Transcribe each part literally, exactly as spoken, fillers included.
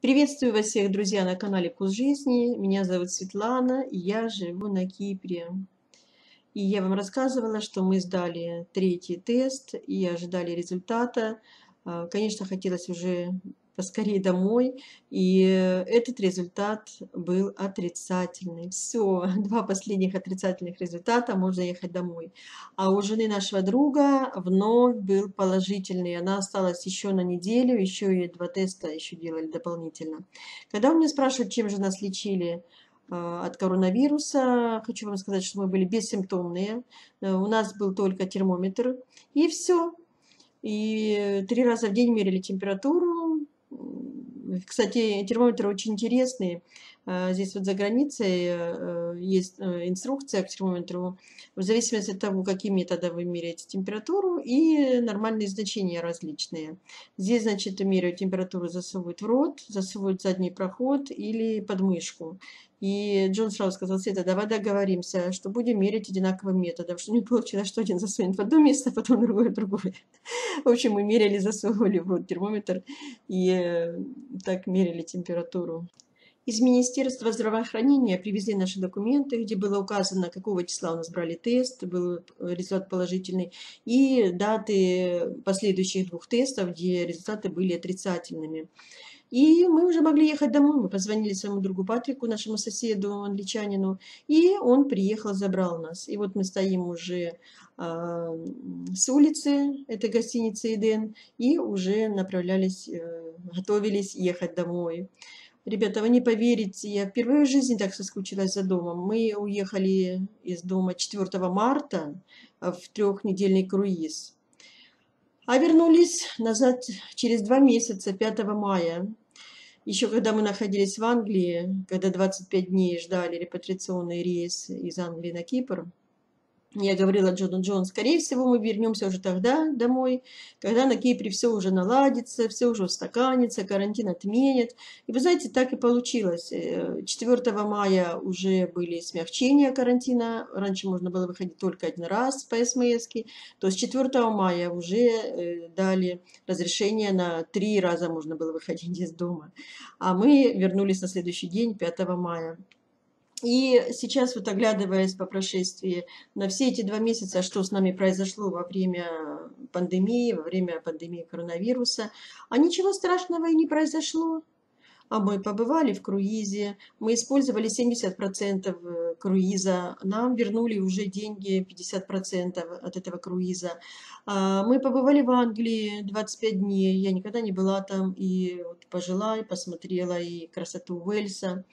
Приветствую вас всех, друзья, на канале Вкус жизни. Меня зовут Светлана, и я живу на Кипре. И я вам рассказывала, что мы сдали третий тест и ожидали результата. Конечно, хотелось уже поскорее домой, и этот результат был отрицательный. Все, два последних отрицательных результата, можно ехать домой. А у жены нашего друга вновь был положительный. Она осталась еще на неделю, еще и два теста еще делали дополнительно. Когда у меня спрашивают, чем же нас лечили от коронавируса, хочу вам сказать, что мы были бессимптомные. У нас был только термометр, и все. И три раза в день мерили температуру. Кстати, термометры очень интересные. Здесь вот за границей есть инструкция к термометру. В зависимости от того, каким методом вы меряете температуру, и нормальные значения различные. Здесь, значит, меряют температуру, засовывают в рот, засовывают в задний проход или подмышку. И Джон сразу сказал: Света, давай договоримся, что будем мерить одинаковым методом, что не получилось, что один засунет в одно место, потом другое в другое. В общем, мы меряли, засовывали в рот термометр и так мерили температуру. Из Министерства здравоохранения привезли наши документы, где было указано, какого числа у нас брали тест, был результат положительный, и даты последующих двух тестов, где результаты были отрицательными. И мы уже могли ехать домой. Мы позвонили своему другу Патрику, нашему соседу, англичанину, и он приехал, забрал нас. И вот мы стоим уже э, с улицы этой гостиницы «Эден» и уже направлялись, э, готовились ехать домой. Ребята, вы не поверите, я впервые в жизни так соскучилась за домом. Мы уехали из дома четвёртого марта в трехнедельный круиз. А вернулись назад через два месяца, пятого мая. Еще когда мы находились в Англии, когда двадцать пять дней ждали репатриационный рейс из Англии на Кипр, я говорила Джону: Джон, скорее всего, мы вернемся уже тогда домой, когда на Кипре все уже наладится, все уже устаканится, карантин отменят. И вы знаете, так и получилось. четвёртого мая уже были смягчения карантина. Раньше можно было выходить только один раз по смс-ке. То с четвёртого мая уже дали разрешение, на три раза можно было выходить из дома. А мы вернулись на следующий день, пятого мая. И сейчас, вот оглядываясь по прошествии на все эти два месяца, что с нами произошло во время пандемии, во время пандемии коронавируса, а ничего страшного и не произошло. А мы побывали в круизе, мы использовали семьдесят процентов круиза, нам вернули уже деньги пятьдесят процентов от этого круиза. Мы побывали в Англии двадцать пять дней, я никогда не была там, и вот пожила, и посмотрела и красоту Уэльса.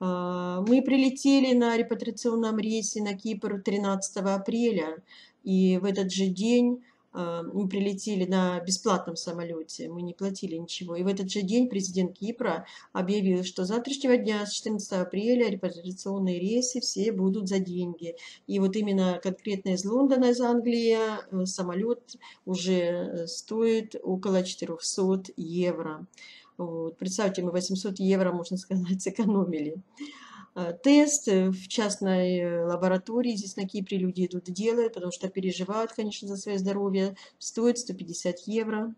Мы прилетели на репатриационном рейсе на Кипр тринадцатого апреля, и в этот же день мы прилетели на бесплатном самолете, мы не платили ничего. И в этот же день президент Кипра объявил, что с завтрашнего дня, с четырнадцатого апреля, репатриационные рейсы все будут за деньги. И вот именно конкретно из Лондона, из Англии, самолет уже стоит около четырёхсот евро. Вот, представьте, мы восемьсот евро, можно сказать, сэкономили. Тест в частной лаборатории здесь на Кипре люди идут и делают, потому что переживают, конечно, за свое здоровье. Стоит сто пятьдесят евро.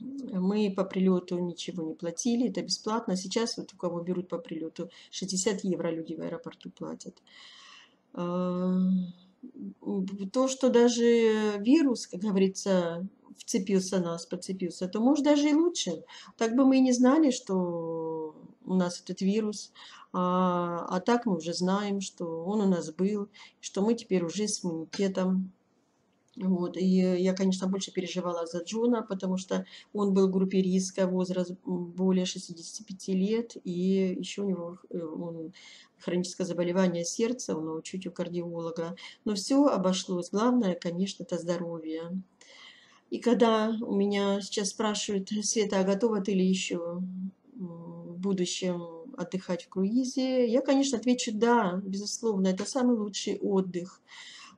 Мы по прилету ничего не платили, это бесплатно. Сейчас вот у кого берут по прилету, шестьдесят евро люди в аэропорту платят. То, что даже вирус, как говорится, вцепился нас, подцепился, то, может, даже и лучше. Так бы мы и не знали, что у нас этот вирус, а, а так мы уже знаем, что он у нас был, что мы теперь уже с иммунитетом. Вот. И я, конечно, больше переживала за Джона, потому что он был в группе риска, возраст более шестидесяти пяти лет, и еще у него он, хроническое заболевание сердца, он чуть у кардиолога. Но все обошлось. Главное, конечно, это здоровье. И когда у меня сейчас спрашивают: Света, а готова ты ли еще в будущем отдыхать в круизе? Я, конечно, отвечу: да, безусловно, это самый лучший отдых.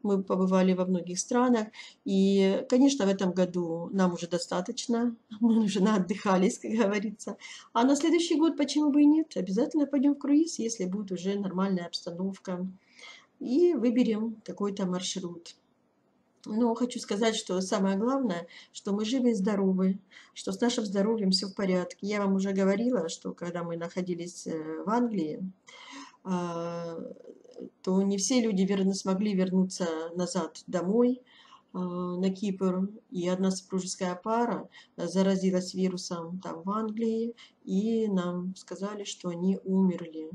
Мы побывали во многих странах, и, конечно, в этом году нам уже достаточно, мы уже наотдыхались, как говорится. А на следующий год, почему бы и нет, обязательно пойдем в круиз, если будет уже нормальная обстановка, и выберем какой-то маршрут. Но хочу сказать, что самое главное, что мы живы и здоровы, что с нашим здоровьем все в порядке. Я вам уже говорила, что когда мы находились в Англии, то не все люди верно смогли вернуться назад домой, на Кипр, и одна супружеская пара заразилась вирусом там в Англии, и нам сказали, что они умерли.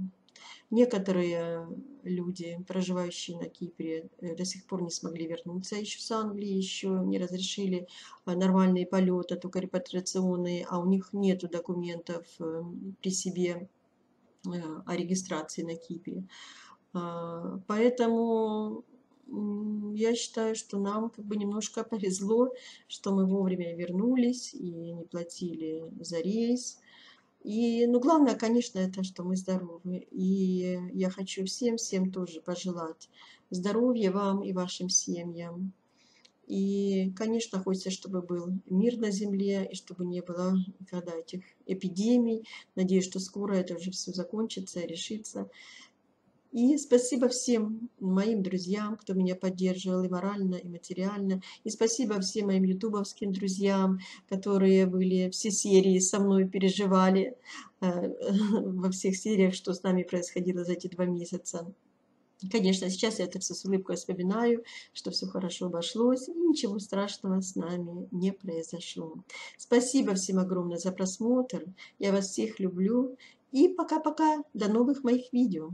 Некоторые люди, проживающие на Кипре, до сих пор не смогли вернуться еще с Англии, еще не разрешили нормальные полеты, только репатриационные, а у них нет документов при себе о регистрации на Кипре. Поэтому я считаю, что нам как бы немножко повезло, что мы вовремя вернулись и не платили за рейс. И, ну, главное, конечно, это, что мы здоровы. И я хочу всем, всем тоже пожелать здоровья вам и вашим семьям. И, конечно, хочется, чтобы был мир на земле, и чтобы не было никогда этих эпидемий. Надеюсь, что скоро это уже все закончится и решится. И спасибо всем моим друзьям, кто меня поддерживал и морально, и материально. И спасибо всем моим ютубовским друзьям, которые были все серии со мной, переживали э, во всех сериях, что с нами происходило за эти два месяца. Конечно, сейчас я это все с улыбкой вспоминаю, что все хорошо обошлось, и ничего страшного с нами не произошло. Спасибо всем огромное за просмотр. Я вас всех люблю. И пока-пока. До новых моих видео.